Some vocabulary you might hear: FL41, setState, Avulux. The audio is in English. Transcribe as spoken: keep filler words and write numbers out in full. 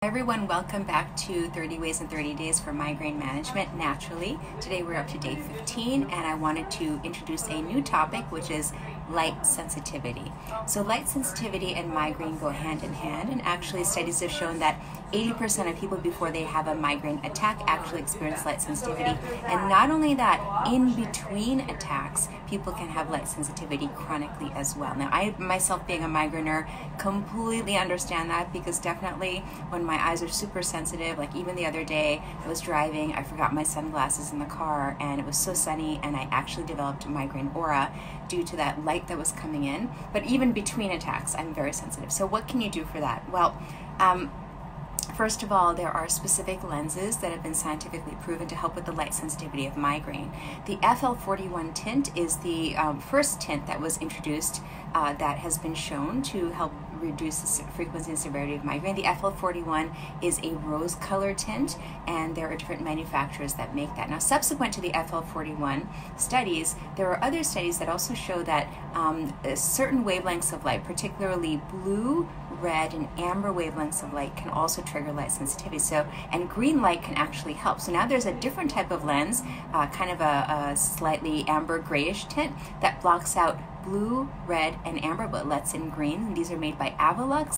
Hi everyone, welcome back to thirty ways in thirty days for migraine management naturally. Today we're up to day fifteen and I wanted to introduce a new topic, which is light sensitivity. So light sensitivity and migraine go hand in hand, and actually studies have shown that eighty percent of people before they have a migraine attack actually experience light sensitivity. And not only that, in between attacks, people can have light sensitivity chronically as well. Now I myself, being a migraineur, completely understand that, because definitely when my eyes are super sensitive, like even the other day I was driving, I forgot my sunglasses in the car and it was so sunny and I actually developed a migraine aura due to that light that was coming in. But even between attacks, I'm very sensitive. So what can you do for that? Well, um, first of all, there are specific lenses that have been scientifically proven to help with the light sensitivity of migraine. The F L forty-one tint is the um, first tint that was introduced uh, that has been shown to help reduce the frequency and severity of migraine. The F L forty-one is a rose color tint, and there are different manufacturers that make that. Now, subsequent to the F L forty-one studies, there are other studies that also show that um, certain wavelengths of light, particularly blue, red, and amber wavelengths of light, can also trigger light sensitivity. So, and green light can actually help. So now there's a different type of lens, uh, kind of a, a slightly amber grayish tint that blocks out blue, red, and amber, but lets in green. These are made by Avulux.